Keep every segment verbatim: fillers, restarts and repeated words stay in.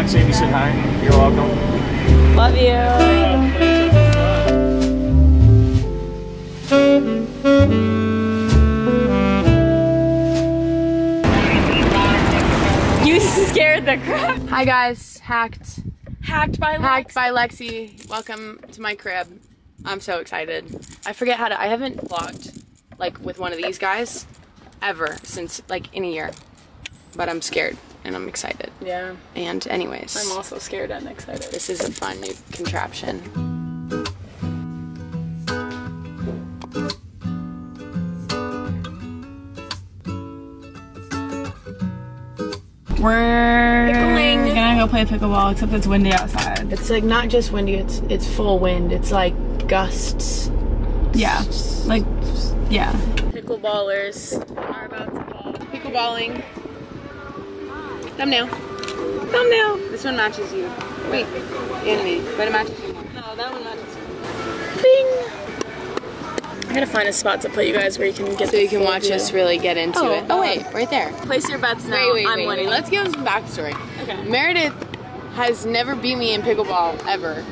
Lexi, if you said hi, you're welcome. Love you. You scared the crap. Hi guys, hacked. Hacked by Lexi. Hacked by Lexi. Welcome to my crib. I'm so excited. I forget how to, I haven't vlogged like with one of these guys ever since like in a year, but I'm scared and I'm excited. Yeah. And anyways. I'm also scared and excited. This is a fun new contraption. We're Pickling. gonna go play pickleball, except it's windy outside. It's like not just windy, it's it's full wind. It's like gusts. Yeah, like, yeah. Pickleballers are about to ball. Pickleballing. Thumbnail. Thumbnail. This one matches you. Wait, and me. But it matches you more. No, that one matches you. Bing! I gotta find a spot to put you guys where you can get So you can watch video. us really get into oh, it. Oh, wait, right there. Place your bets now. Wait, wait, I'm wait, winning. Wait. Let's give them some backstory. Okay. Meredith has never beat me in pickleball ever.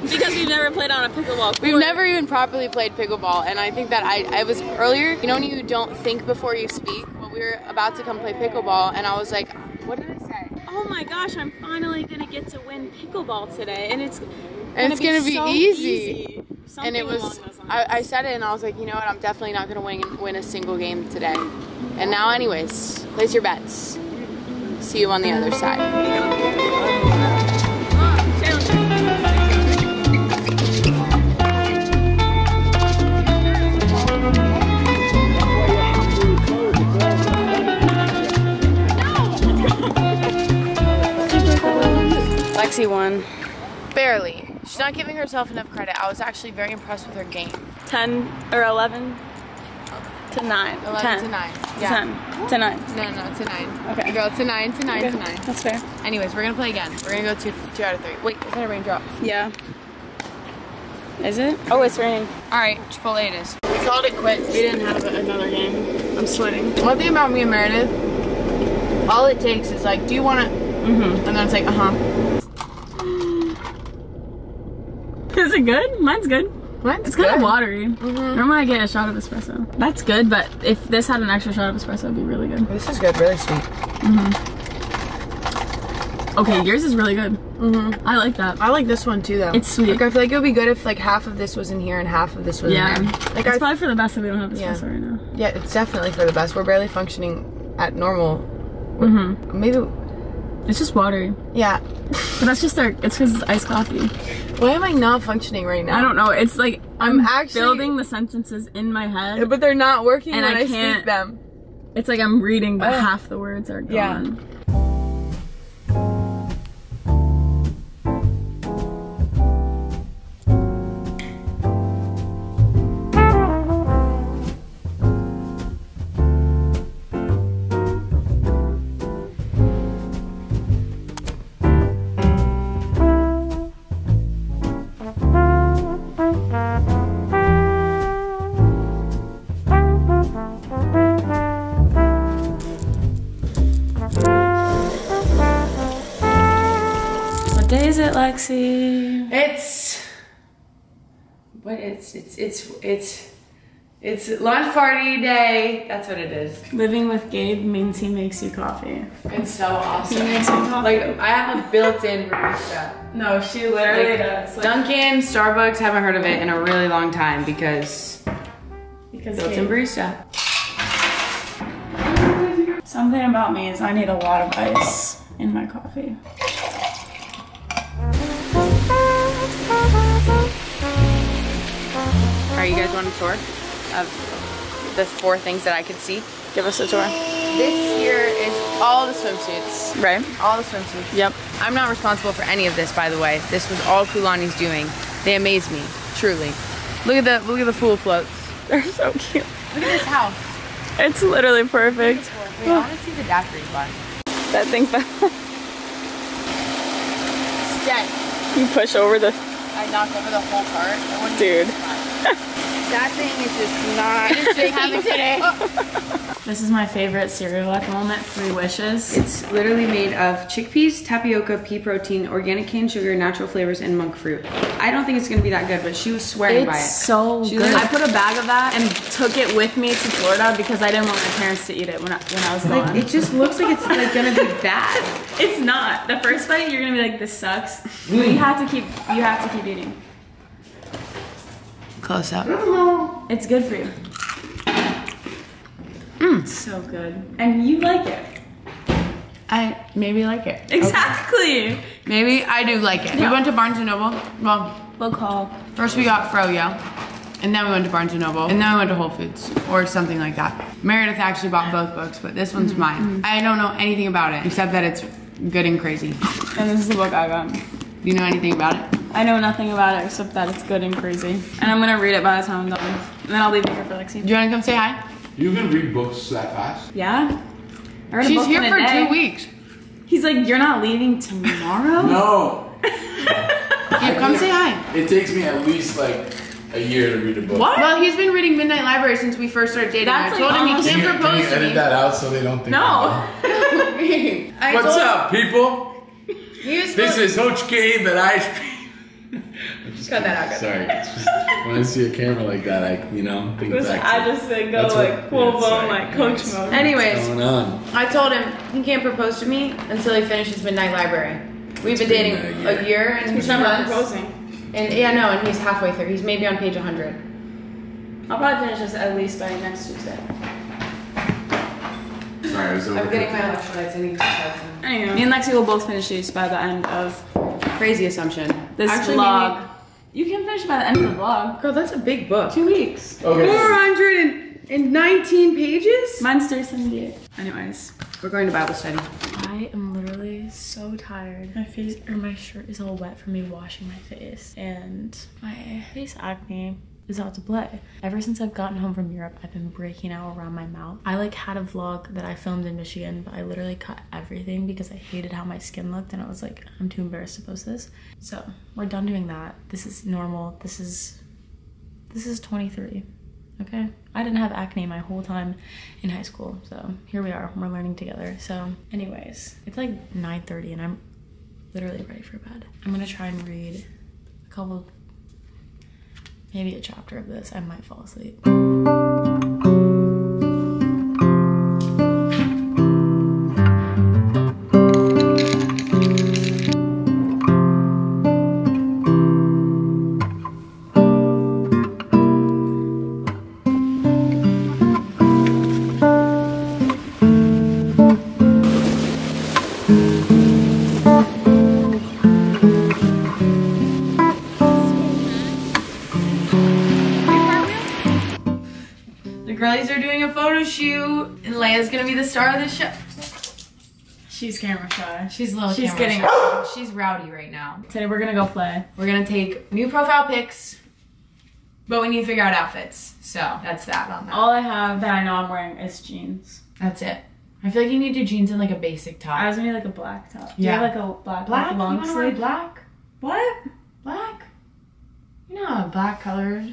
Because we've never played on a pickleball court. We've never even properly played pickleball, and I think that I, I was earlier, you know when you don't think before you speak? Well, we were about to come play pickleball, and I was like, what did I say? Oh my gosh, I'm finally going to get to win pickleball today, and it's and it's going to be, gonna be so easy. easy. And it was, I, I said it, and I was like, you know what, I'm definitely not going to win, win a single game today. And now anyways, place your bets. See you on the other side. Lexi won. Barely. She's not giving herself enough credit. I was actually very impressed with her game. ten or eleven to nine. eleven ten. to nine. Yeah. ten to nine. No, no, to nine. Okay. Girl, to nine, to nine, okay. to nine. That's fair. Anyways, we're going to play again. We're going to go two, two out of three. Wait, is that a raindrop? Yeah. Is it? Oh, it's raining. All right, Chipotle it is. We called it quits. We didn't have another game. I'm sweating. One thing about me and Meredith, all it takes is like, do you want to, mm-hmm. and then it's like, uh-huh. Is it good? Mine's good. Mine's it's good. kind of watery. Mm-hmm. Normally I get a shot of espresso. That's good, but if this had an extra shot of espresso, it'd be really good. This is good, really sweet. Mm-hmm. Okay, yours is really good. Mm-hmm. I like that. I like this one too, though. It's sweet. Like, I feel like it would be good if like half of this was in here and half of this was yeah. in there. Like, it's I, probably for the best that we don't have espresso yeah. right now. Yeah, it's definitely for the best. We're barely functioning at normal. Mm-hmm. Maybe. It's just watery. Yeah. But that's just their, it's because it's iced coffee. Why am I not functioning right now? I don't know. It's like I'm, I'm actually building the sentences in my head. But they're not working and when I, I can't, speak them. It's like I'm reading, but oh. half the words are gone. Yeah. Lexi. It's what it's it's it's it's it's lunch party day. That's what it is. Living with Gabe means he makes you coffee. It's so awesome. He makes you coffee. Like I have a built-in barista. No, she literally like, does. Like, Dunkin', Starbucks. Haven't heard of it in a really long time because because built-in barista. Something about me is I need a lot of ice in my coffee. Alright, you guys want a tour of the four things that I could see? Give us a tour. This here is all the swimsuits. Right. All the swimsuits. Yep. I'm not responsible for any of this, by the way. This was all Kulani's doing. They amaze me, truly. Look at the look at the fool floats. They're so cute. Look at this house. It's literally perfect. Wait, I want to see the daiquiri bun. That thing fell. You push over the. I knocked over the whole cart. Dude. That thing is just not they have it today. Oh. This is my favorite cereal at the moment, Three Wishes. It's literally made of chickpeas, tapioca, pea protein, organic cane sugar, natural flavors, and monk fruit. I don't think it's gonna be that good, but she was swearing it's by it. It's so she good. Like, I put a bag of that and took it with me to Florida because I didn't want my parents to eat it when I, when I was like, gone. It just looks like it's like gonna be bad. It's not. The first bite, you're gonna be like, this sucks. Mm. But you have to keep, you have to keep eating. Close up. Mm-hmm. It's good for you. Mm. So good. And you like it. I maybe like it. Exactly. Okay. Maybe I do like it. Yeah. We went to Barnes and Noble. Well, we'll call. First we got Froyo. And then we went to Barnes and Noble. And then we went to Whole Foods or something like that. Meredith actually bought both books, but this one's mm-hmm. mine. Mm-hmm. I don't know anything about it except that it's good and crazy. And this is the book I got. Do you know anything about it? I know nothing about it except that it's good and crazy. And I'm gonna read it by the time I'm done. And then I'll leave it here for Lexi. Do you wanna come say hi? You can read books that fast? Yeah. I read She's a book here in a for day. two weeks. He's like, you're not leaving tomorrow? No. Yeah, come say hi. It takes me at least like a year to read a book. What? Well, he's been reading Midnight Library since we first started dating. That's I told like him he can't propose to me. Edit that out so they don't think. No. What's up, people? This is Hoach Kaye, but I. Just cut that out. Sorry. Just, when I see a camera like that, I, you know, think back to, I just like, go like full blown, like coach mode. Anyways, I told him he can't propose to me until he finishes Midnight Library. We've been dating a year and some months. Proposing. And yeah, no, and he's halfway through. He's maybe on page one hundred. I'll probably finish this at least by next Tuesday. Sorry, I was over. I'm getting my electrolytes. I need to try them. I know. Me and Lexi will both finish these by the end of. Crazy assumption. This Actually, vlog. Maybe, you can finish by the end of the vlog. Girl, that's a big book. Two weeks. Okay. four hundred nineteen pages? Mine's three seventy-eight. Anyways, we're going to Bible study. I am literally so tired. My face, or my shirt is all wet from me washing my face. And my face acne is out to play. Ever since I've gotten home from Europe, I've been breaking out around my mouth. I like had a vlog that I filmed in Michigan, but I literally cut everything because I hated how my skin looked and I was like, I'm too embarrassed to post this. So we're done doing that. This is normal. This is, this is twenty-three, okay? I didn't have acne my whole time in high school. So here we are, we're learning together. So anyways, it's like nine thirty and I'm literally ready for bed. I'm gonna try and read a couple of maybe a chapter of this, I might fall asleep. Star of the show. She's camera shy. She's little She's camera getting shy. She's rowdy right now. Today we're gonna go play. We're gonna take new profile pics, but we need to figure out outfits. So that's that on that. All I have that I know I'm wearing is jeans. That's it. I feel like you need to do jeans and like a basic top. I was gonna need like a black top. Yeah. Do you have like a black, black like long sleeve. Black? What? Black? You know, black colored.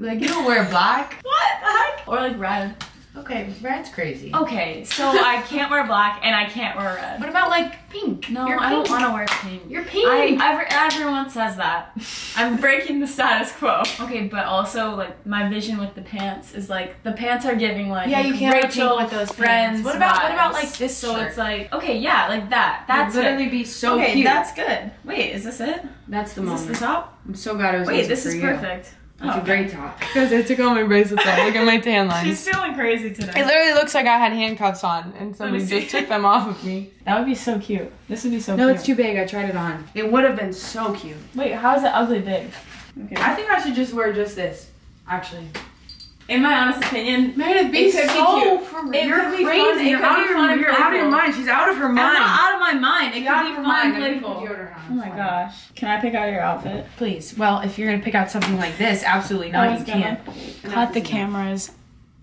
Like you don't wear black. What? Black? Or like red. Okay, red's crazy. Okay, so I can't wear black and I can't wear red. What about like pink? No, You're I pink. don't want to wear pink. You're pink. I, every, everyone says that. I'm breaking the status quo. Okay, but also like my vision with the pants is like the pants are giving like yeah, you can't Rachel with those friends. Pants. What about vibes. what about like this? So shirt. It's like okay, yeah, like that. That's It'll literally it. be so okay, cute. Okay, that's good. Wait, is this it? That's the is moment. Is this the top? I'm so glad I was. Wait, this is perfect. You. It's oh, a great top. Guys, I took all my bracelets off. Look at my tan line. She's feeling crazy today. It literally looks like I had handcuffs on and somebody just took them off of me. That would be so cute. This would be so no, cute. No, it's too big. I tried it on. It would have been so cute. Wait, how is it ugly big? Okay. I think I should just wear just this, actually. In my honest opinion, Meredith, be so cute. For real. You're crazy. You're out of your mind. You're out of your mind. She's out of her mind. I'm not out of my mind. It could be fun and playful. Oh my gosh. Can I pick out your outfit? Please. Well, if you're going to pick out something like this, absolutely not. You can't. Cut the cameras.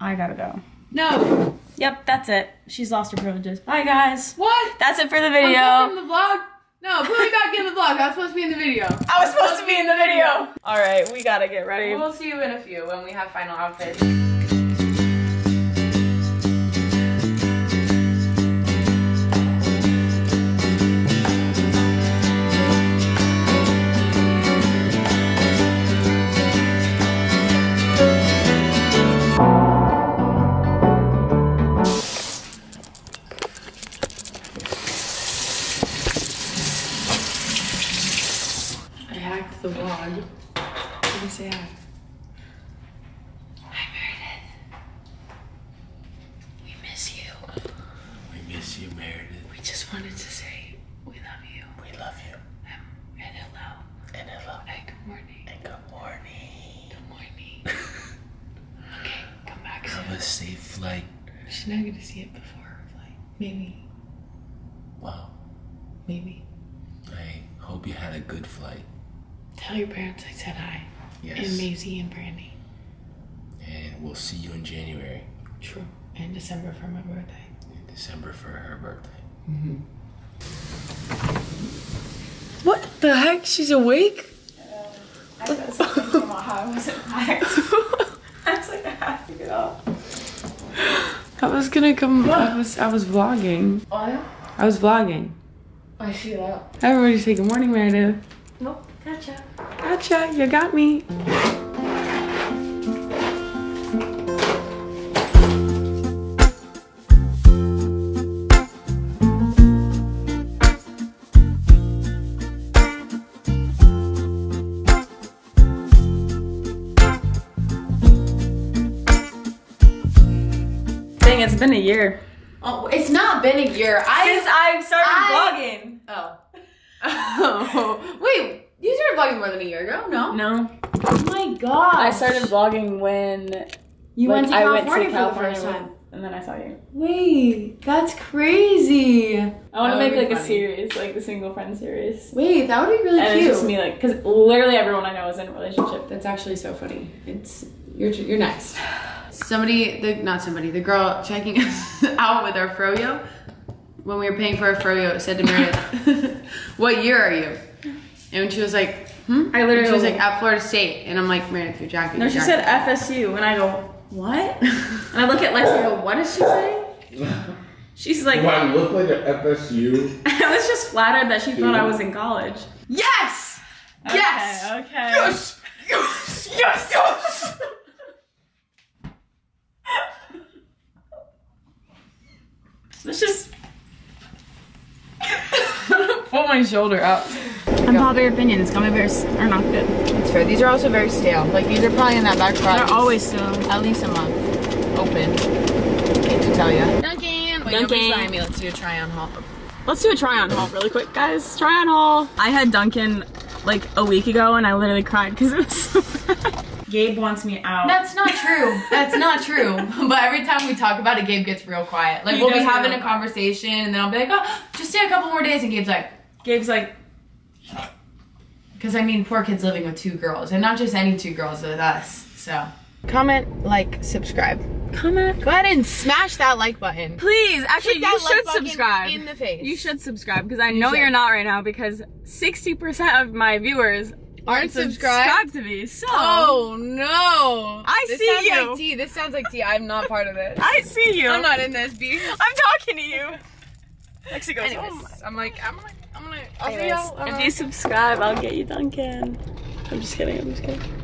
I gotta go. No. Yep, that's it. She's lost her privileges. Bye, guys. What? That's it for the video. I'm cutting the vlog. No, put me back in the vlog. I was supposed to be in the video. I was supposed to be in the video. All right, we gotta get ready. We'll see you in a few when we have final outfits. Maybe. Wow. Maybe. I hope you had a good flight. Tell your parents I said hi. Yes. And Maisie and Brandy. And we'll see you in January. True. And December for my birthday. And December for her birthday. Mm-hmm. What the heck? She's awake? Uh, I said something about how I wasn't packed. I was like, I have to get up. I was gonna come. What? I was I was vlogging. Oh yeah. I was vlogging. I see that. Everybody say good morning, Meredith. Nope. Gotcha. Gotcha. You got me. It's been a year. Oh, it's not been a year. I, Since I've started I, vlogging. Oh. Oh. Wait, you started vlogging more than a year ago? No. No. Oh my god. I started vlogging when you like, went to I California went to California for the first time. And then I saw you. Wait, that's crazy. I want to make like funny. a series, like the single friend series. Wait, that would be really and cute. And it's just me, like, because literally everyone I know is in a relationship. That's actually so funny. It's you're you're next. Somebody, the, not somebody, the girl checking us out with our Froyo, when we were paying for our Froyo, said to Meredith, what year are you? And she was like, hmm? I literally and she was like, at Florida State. And I'm like, Meredith, you're jacking. No, you're she jacking. said F S U. And I go, what? And I look at Lexi and go, what is she saying? She's like, do I look like an F S U? I was just flattered that she Dude. thought I was in college. Yes! Okay, yes! Okay. Yes! Yes! Yes! Yes! Let's just pull my shoulder up. Unpopular opinions. Gummy bears are not good. That's fair. These are also very stale. Like these are probably in that back product. They're always stale. At least a month. Open. Hate to tell you. Dunkin'. Wait, nobody's buying me. Let's do a try on haul. Let's do a try on haul really quick, guys. Try on haul. I had Dunkin' like a week ago, and I literally cried because it was so bad. Gabe wants me out. That's not true. That's not true. But every time we talk about it, Gabe gets real quiet. Like, he we'll be having a conversation, and then I'll be like, oh, just stay a couple more days. And Gabe's like... Gabe's like... Because, I mean, poor kid's living with two girls. And not just any two girls, with us. So... Comment, like, subscribe. Comment. Go ahead and smash that like button. Please. Actually, Hit you should like subscribe. In the face. You should subscribe, because I know you you're not right now, because sixty percent of my viewers... aren't subscribed? subscribed to me, so. Oh no! I this see you. This sounds like tea. This sounds like tea. I'm not part of this. I see you. I'm not in this, B. I'm talking to you. Lexi goes. Anyways, oh I'm like, I'm like, I'm gonna. I'll see y'all. If you subscribe, I'll get you Dunkin'. I'm just kidding. I'm just kidding.